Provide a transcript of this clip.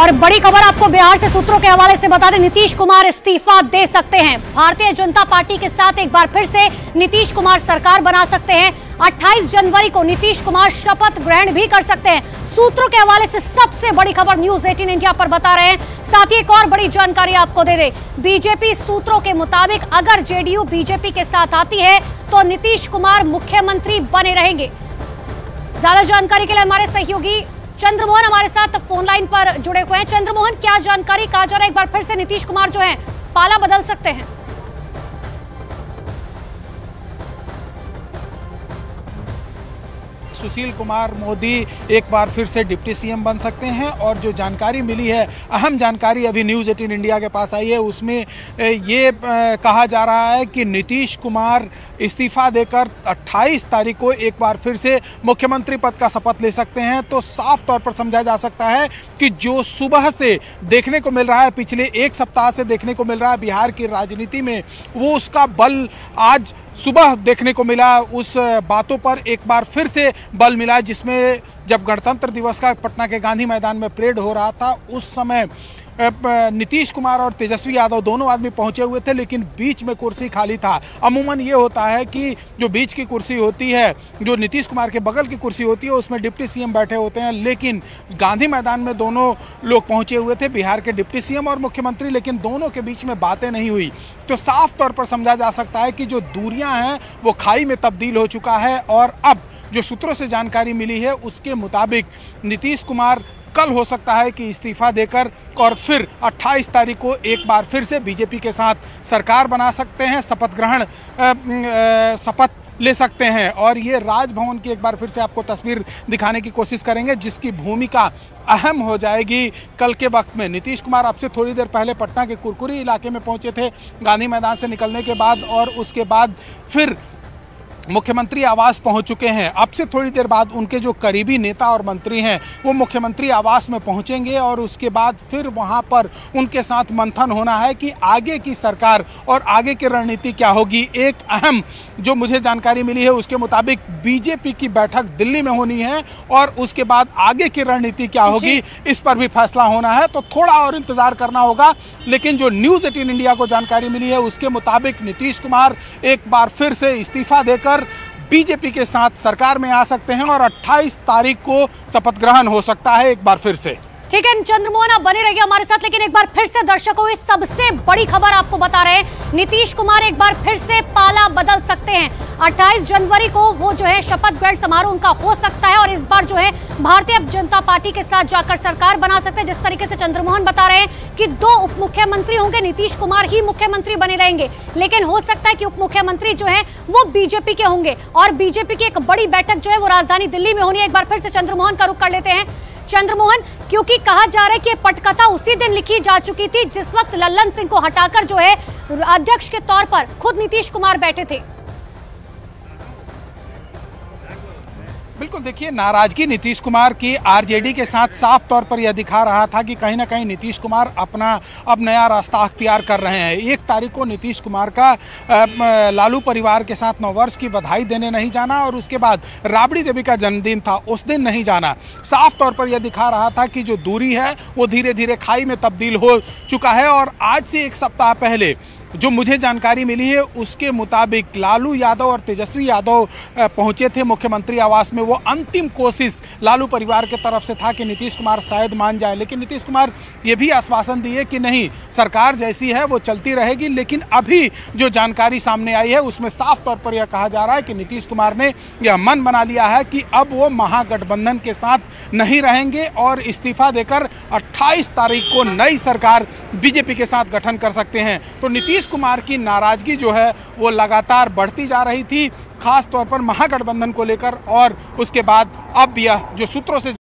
और बड़ी खबर आपको बिहार से सूत्रों के हवाले से बता दें, नीतीश कुमार इस्तीफा दे सकते हैं। भारतीय जनता पार्टी के साथ एक बार फिर से नीतीश कुमार सरकार बना सकते हैं। 28 जनवरी को नीतीश कुमार शपथ ग्रहण भी कर सकते हैं। सूत्रों के हवाले से सबसे बड़ी खबर न्यूज 18 इंडिया पर बता रहे हैं। साथ ही एक और बड़ी जानकारी आपको दे रहे, बीजेपी सूत्रों के मुताबिक अगर जेडीयू बीजेपी के साथ आती है तो नीतीश कुमार मुख्यमंत्री बने रहेंगे। ज्यादा जानकारी के लिए हमारे सहयोगी चंद्रमोहन हमारे साथ फोन लाइन पर जुड़े हुए हैं। चंद्रमोहन, क्या जानकारी, कहा जा रहा है एक बार फिर से नीतीश कुमार जो है पाला बदल सकते हैं? सुशील कुमार मोदी एक बार फिर से डिप्टी सीएम बन सकते हैं और जो जानकारी मिली है, अहम जानकारी अभी न्यूज़ 18 इंडिया के पास आई है, उसमें ये कहा जा रहा है कि नीतीश कुमार इस्तीफा देकर 28 तारीख को एक बार फिर से मुख्यमंत्री पद का शपथ ले सकते हैं। तो साफ तौर पर समझा जा सकता है कि जो सुबह से देखने को मिल रहा है, पिछले एक सप्ताह से देखने को मिल रहा है बिहार की राजनीति में, वो उसका बल आज सुबह देखने को मिला। उस बातों पर एक बार फिर से बल मिला जिसमें जब गणतंत्र दिवस का पटना के गांधी मैदान में परेड हो रहा था, उस समय नीतीश कुमार और तेजस्वी यादव दोनों आदमी पहुंचे हुए थे, लेकिन बीच में कुर्सी खाली था। अमूमन ये होता है कि जो बीच की कुर्सी होती है, जो नीतीश कुमार के बगल की कुर्सी होती है, उसमें डिप्टी सीएम बैठे होते हैं, लेकिन गांधी मैदान में दोनों लोग पहुंचे हुए थे, बिहार के डिप्टी सीएम और मुख्यमंत्री, लेकिन दोनों के बीच में बातें नहीं हुई। तो साफ तौर पर समझा जा सकता है कि जो दूरियाँ हैं वो खाई में तब्दील हो चुका है। और अब जो सूत्रों से जानकारी मिली है उसके मुताबिक नीतीश कुमार कल हो सकता है कि इस्तीफा देकर और फिर 28 तारीख को एक बार फिर से बीजेपी के साथ सरकार बना सकते हैं, शपथ ले सकते हैं। और ये राजभवन की एक बार फिर से आपको तस्वीर दिखाने की कोशिश करेंगे जिसकी भूमिका अहम हो जाएगी कल के वक्त में। नीतीश कुमार आपसे थोड़ी देर पहले पटना के कुरकुरी इलाके में पहुंचे थे गांधी मैदान से निकलने के बाद, और उसके बाद फिर मुख्यमंत्री आवास पहुंच चुके हैं। अब से थोड़ी देर बाद उनके जो करीबी नेता और मंत्री हैं वो मुख्यमंत्री आवास में पहुंचेंगे और उसके बाद फिर वहां पर उनके साथ मंथन होना है कि आगे की सरकार और आगे की रणनीति क्या होगी। एक अहम जो मुझे जानकारी मिली है उसके मुताबिक बीजेपी की बैठक दिल्ली में होनी है और उसके बाद आगे की रणनीति क्या होगी इस पर भी फैसला होना है। तो थोड़ा और इंतज़ार करना होगा, लेकिन जो न्यूज़ 18 इंडिया को जानकारी मिली है उसके मुताबिक नीतीश कुमार एक बार फिर से इस्तीफा देकर बीजेपी के साथ सरकार में आ सकते हैं और 28 तारीख को शपथ ग्रहण हो सकता है एक बार फिर से। ठीक है चंद्रमोहन, आप बने रहिए हमारे साथ। लेकिन एक बार फिर से दर्शकों, ये सबसे बड़ी खबर आपको बता रहे हैं, नीतीश कुमार एक बार फिर से पाला बदल सकते हैं। 28 जनवरी को वो जो है शपथ ग्रहण समारोह उनका हो सकता है और इस बार जो है भारतीय जनता पार्टी के साथ जाकर सरकार बना सकते हैं। जिस तरीके से चंद्रमोहन बता रहे हैं कि 2 उप मुख्यमंत्री होंगे, नीतीश कुमार ही मुख्यमंत्री बने रहेंगे, लेकिन हो सकता है कि उप मुख्यमंत्री जो है वो बीजेपी के होंगे और बीजेपी की एक बड़ी बैठक जो है वो राजधानी दिल्ली में होनी है। एक बार फिर से चंद्रमोहन का रुख कर लेते हैं। चंद्रमोहन, क्योंकि कहा जा रहा है कि ये पटकथा उसी दिन लिखी जा चुकी थी जिस वक्त लल्लन सिंह को हटाकर जो है अध्यक्ष के तौर पर खुद नीतीश कुमार बैठे थे। बिल्कुल, देखिए नाराजगी नीतीश कुमार की आरजेडी के साथ साफ तौर पर यह दिखा रहा था कि कहीं ना कहीं नीतीश कुमार अपना अब नया रास्ता अख्तियार कर रहे हैं। 1 तारीख को नीतीश कुमार का लालू परिवार के साथ नववर्ष की बधाई देने नहीं जाना और उसके बाद राबड़ी देवी का जन्मदिन था उस दिन नहीं जाना, साफ तौर पर यह दिखा रहा था कि जो दूरी है वो धीरे धीरे खाई में तब्दील हो चुका है। और आज से एक सप्ताह पहले जो मुझे जानकारी मिली है उसके मुताबिक लालू यादव और तेजस्वी यादव पहुंचे थे मुख्यमंत्री आवास में। वो अंतिम कोशिश लालू परिवार के तरफ से था कि नीतीश कुमार शायद मान जाए, लेकिन नीतीश कुमार ये भी आश्वासन दिए कि नहीं, सरकार जैसी है वो चलती रहेगी। लेकिन अभी जो जानकारी सामने आई है उसमें साफ तौर पर यह कहा जा रहा है कि नीतीश कुमार ने यह मन बना लिया है कि अब वो महागठबंधन के साथ नहीं रहेंगे और इस्तीफा देकर 28 तारीख को नई सरकार बीजेपी के साथ गठन कर सकते हैं। तो नीतीश कुमार की नाराजगी जो है वो लगातार बढ़ती जा रही थी, खास तौर पर महागठबंधन को लेकर, और उसके बाद अब यह जो सूत्रों से